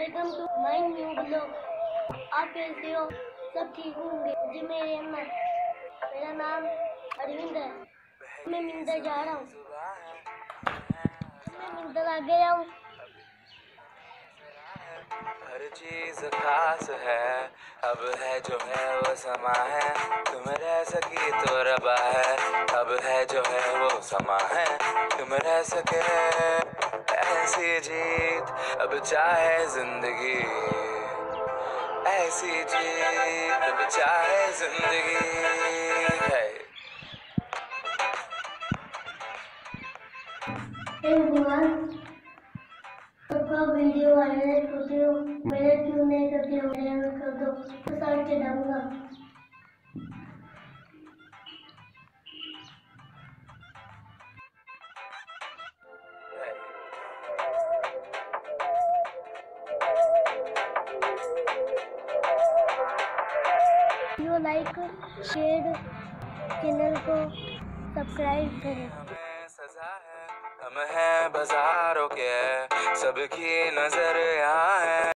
Welcome to my new blog. आप कैसे हो? सब ठीक होंगे। जी मेरे अम्मा, मेरा नाम अरविंद है। मैं मिंदर जा रहा हूँ। मैं मिंदर आ गया हूँ। हर चीज खास है, अब है जो है वो समा है, तुम रह सकी तो रबा है। अब है जो है वो समा है, तुम रह सके ऐसी जीत, अब चाहे जिंदगी ऐसी जीत, अब चाहे जिंदगी है। वीडियो वायरल करते हो, मेरा क्यों नहीं करते हो? वायरल कर दो तो साथ चलाऊंगा। वीडियो लाइक, शेयर, चैनल को सब्सक्राइब करें। हम हैं बाजारों के, सबकी नजर यहाँ है।